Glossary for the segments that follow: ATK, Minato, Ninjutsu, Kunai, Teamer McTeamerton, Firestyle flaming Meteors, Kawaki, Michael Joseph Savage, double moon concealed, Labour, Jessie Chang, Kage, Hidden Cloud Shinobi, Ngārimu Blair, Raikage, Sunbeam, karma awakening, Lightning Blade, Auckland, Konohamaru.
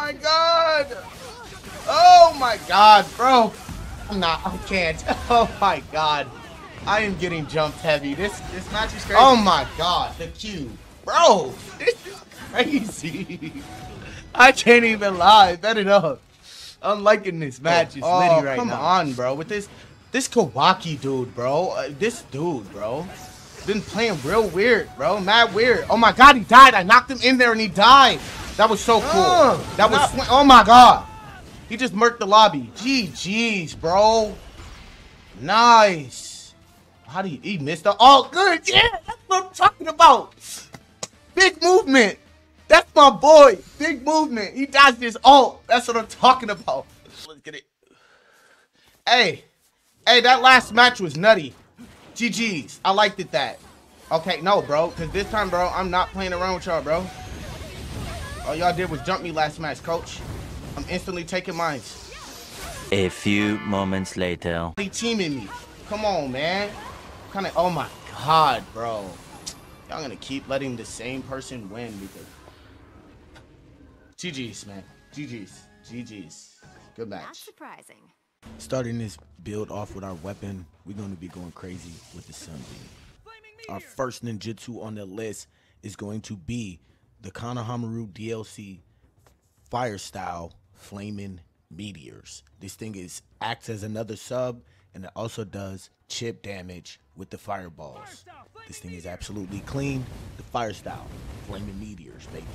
my god! Oh my god, bro! I can't. Oh my god. I am getting jumped heavy. This match is crazy. Oh my god, the Q. Bro, this is crazy. I can't even lie. Bet it up. I'm liking this match. It's litty right now. Come on, bro. With this Kawaki dude, bro. This dude, bro. Been playing real weird, bro. Mad weird. Oh my god, he died. I knocked him in there and he died. That was so cool. That was oh my god. He just murked the lobby. GG's, bro. Nice. How do you he missed the ult? Good, yeah, that's what I'm talking about. Big movement. That's my boy. Big movement. He dodged his ult. That's what I'm talking about. Let's get it. Hey. Hey, that last match was nutty. GG's. I liked it that. Okay, no, bro. Because this time, bro, I'm not playing around with y'all, bro. All y'all did was jump me last match, coach. I'm instantly taking mines. A few moments later. They teaming me. Come on, man. Kind of, oh my god, bro. Y'all gonna keep letting the same person win because... GG's, man. GG's. GG's. Good match. Not surprising. Starting this build off with our weapon, we're going to be going crazy with the Sunbeam. Our first ninjutsu on the list is going to be the Konohamaru DLC Firestyle Flaming Meteors. This thing acts as another sub, and it also does chip damage with the fireballs. This thing is absolutely clean. The Firestyle Flaming Meteors, baby.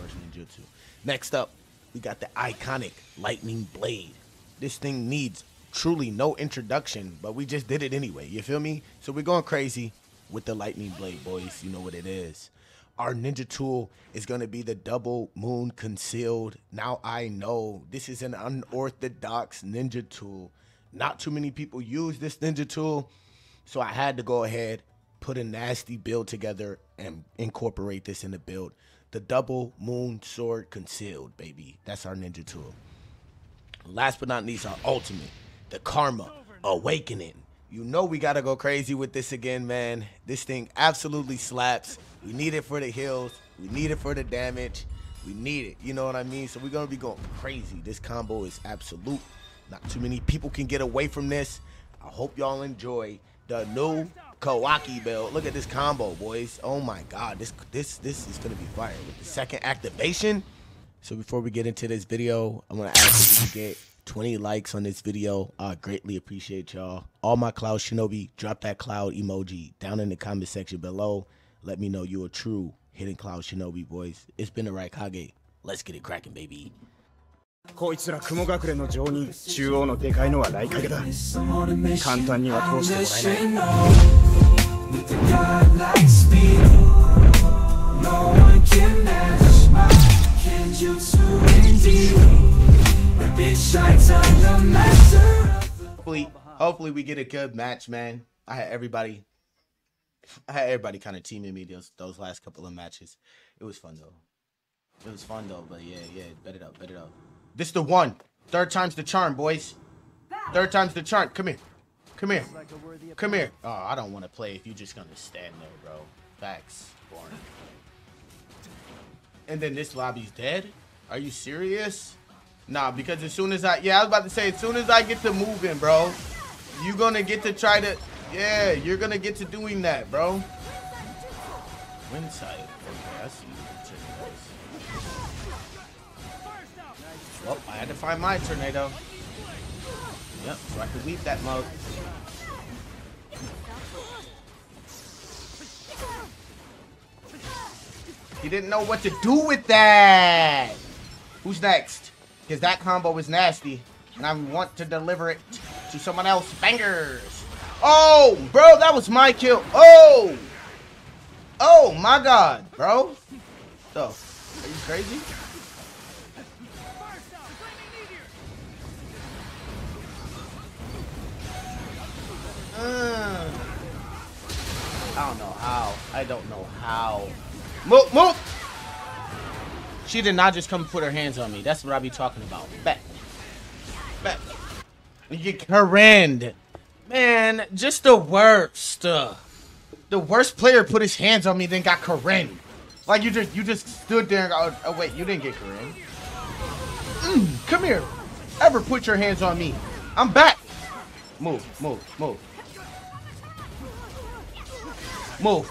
First ninjutsu. Next up, we got the iconic Lightning Blade. This thing needs truly no introduction, but we just did it anyway, you feel me? So we're going crazy with the Lightning Blade, boys. You know what it is. Our ninja tool is going to be the Double Moon Concealed. Now I know this is an unorthodox ninja tool. Not too many people use this ninja tool, so I had to go ahead, put a nasty build together, and incorporate this in the build. The Double Moon Sword Concealed, baby. That's our ninja tool. Last but not least, our ultimate, the Karma Awakening. You know we gotta go crazy with this again, man. This thing absolutely slaps. We need it for the heals. We need it for the damage. We need it, you know what I mean? So we're gonna be going crazy. This combo is absolute. Not too many people can get away from this. I hope y'all enjoy the new Kawaki build. Look at this combo, boys. Oh my god, this is gonna be fire with the second activation. So before we get into this video, I'm gonna ask you to get 20 likes on this video. I greatly appreciate y'all. All my Cloud Shinobi, drop that cloud emoji down in the comment section below. Let me know you're a true Hidden Cloud Shinobi, boys. It's been the Raikage. Let's get it cracking, baby. Hopefully we get a good match, man. I had everybody kind of teaming me those last couple of matches. It was fun though. But yeah, bet it up, This the one. Third time's the charm, boys. Third time's the charm. Come here. Oh, I don't want to play if you're just gonna stand there, bro. Facts. Boring. And then this lobby's dead? Are you serious? Nah, because as soon as I was about to say, as soon as I get to moving, bro, you're gonna get to try to, you're gonna get to doing that, bro. Windside. Okay, I see you. Well, I had to find my tornado. Yep, so I could leave that mug. He didn't know what to do with that. Who's next? Because that combo is nasty. And I want to deliver it to someone else. Bangers. Oh, bro, that was my kill. Oh. Oh, my God, bro. So, are you crazy? I don't know how. Move, She did not just come and put her hands on me. That's what I be talking about. Back. You get horrendous. Man, just the worst. The worst player put his hands on me, then got Karen. Like you just stood there and got, oh wait, you didn't get Karen. Come here. Ever put your hands on me. I'm back. Move, move, move. Move.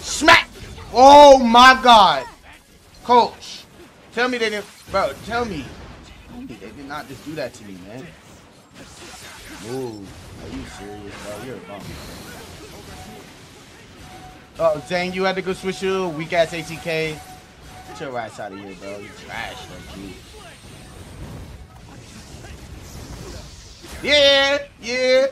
Smack. Oh my God. Coach, tell me they didn't, bro, tell me they did not just do that to me, man. Move. Are you serious, bro? You're a bum. Oh, dang, you had to go switch you. Weak ass ATK. Get your ass out of here, bro. You trash like you. Yeah, yeah.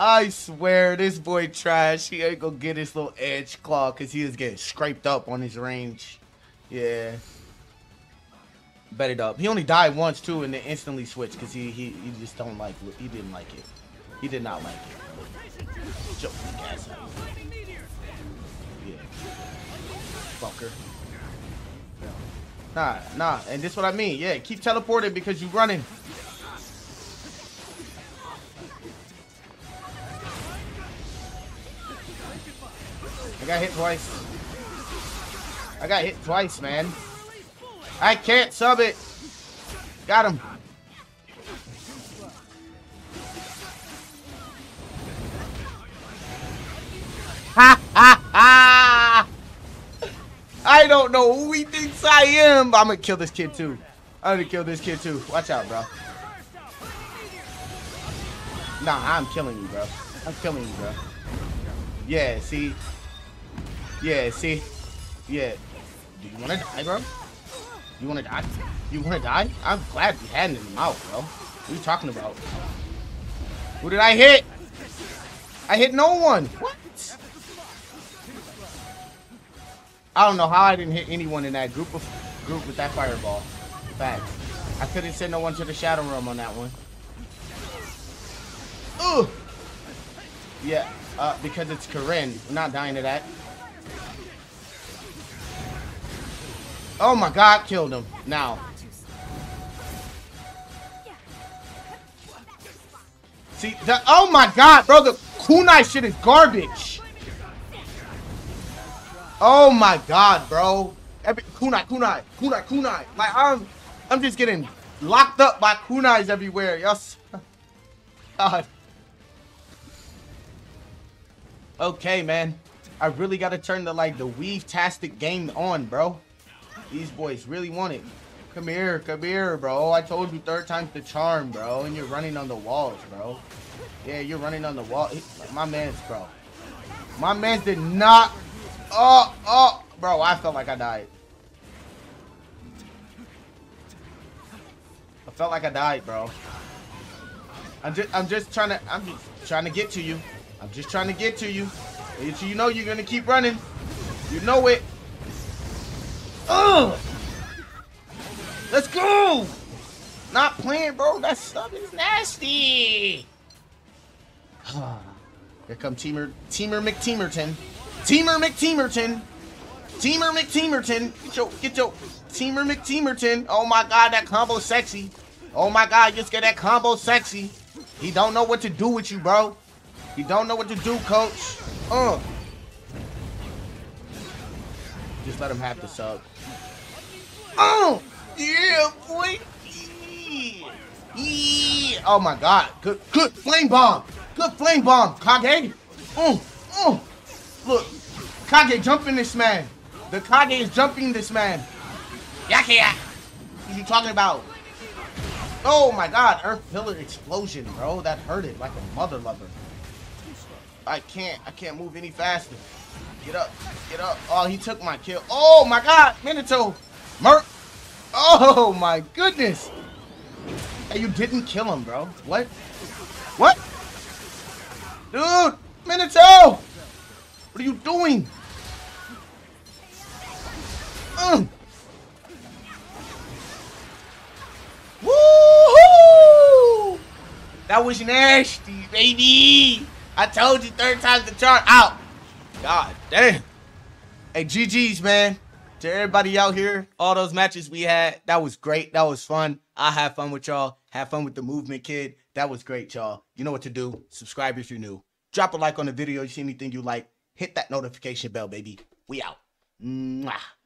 I swear this boy trash. He ain't gonna get his little edge claw because he is getting scraped up on his range. Yeah. Bet it up. He only died once too and then instantly switched because he just don't like it. He didn't like it. He did not like it. Joke the ass out. Yeah. Fucker. Nah, nah, and this is what I mean. Yeah, keep teleporting because you running. I got hit twice. I got hit twice, man. I can't sub it. Got him. Ha ha ha! I don't know who he thinks I am, but I'm gonna kill this kid too. I'm gonna kill this kid too. Watch out, bro. Nah, I'm killing you, bro. I'm killing you, bro. Yeah, see? Yeah, see? Yeah. Do you wanna die, bro? You wanna die? You wanna die? I'm glad you had it in the mouth, bro. What are you talking about? Who did I hit? I hit no one. What? I don't know how I didn't hit anyone in that group with that fireball. Facts. I couldn't send no one to the Shadow Realm on that one. Ugh. Yeah, because it's Karen. We're not dying to that. Oh my God, killed him. Now. See, the, oh my God, bro, the kunai shit is garbage. Oh my God, bro. Every, kunai. Like, I'm just getting locked up by kunais everywhere. Yes. God. Okay, man. I really got to turn the, like, the weave-tastic game on, bro. These boys really want it. Come here, bro. I told you 3rd time's the charm, bro. And you're running on the walls, bro. Yeah, you're running on the wall. My man's, bro. My man's did not... Oh, oh, bro, I felt like I died. I felt like I died, bro. I'm just trying to get to you. I'm just trying to get to you. You know you're gonna keep running. You know it. Ugh! Let's go! Not playing, bro. That stuff is nasty. Here come Teamer McTeamerton. Teamer McTeamerton. Get your Teamer McTeamerton. Oh my God, that combo sexy. Oh my God, just get that combo sexy. He don't know what to do with you, bro. He don't know what to do, coach. Just let him have the sub. Oh, yeah, boy. Yeah. Oh my God, good flame bomb. Good flame bomb, Kage. Look, Kage jumping this man. The Kage is jumping this man. Yakia. What you talking about? Oh my God, Earth Pillar explosion, bro. That hurted like a mother lover. I can't move any faster. Get up, get up. Oh, he took my kill. Oh my God, Minato. Merc. Oh my goodness. Hey, you didn't kill him, bro. What? What? Dude, Minato. What are you doing? Woohoo! That was nasty, baby. I told you 3rd time's the charm. Out. God damn. Hey, GG's, man. To everybody out here, all those matches we had, that was great. That was fun. I had fun with y'all. Have fun with the movement, kid. That was great, y'all. You know what to do. Subscribe if you're new. Drop a like on the video. You see anything you like. Hit that notification bell, baby. We out. Mwah.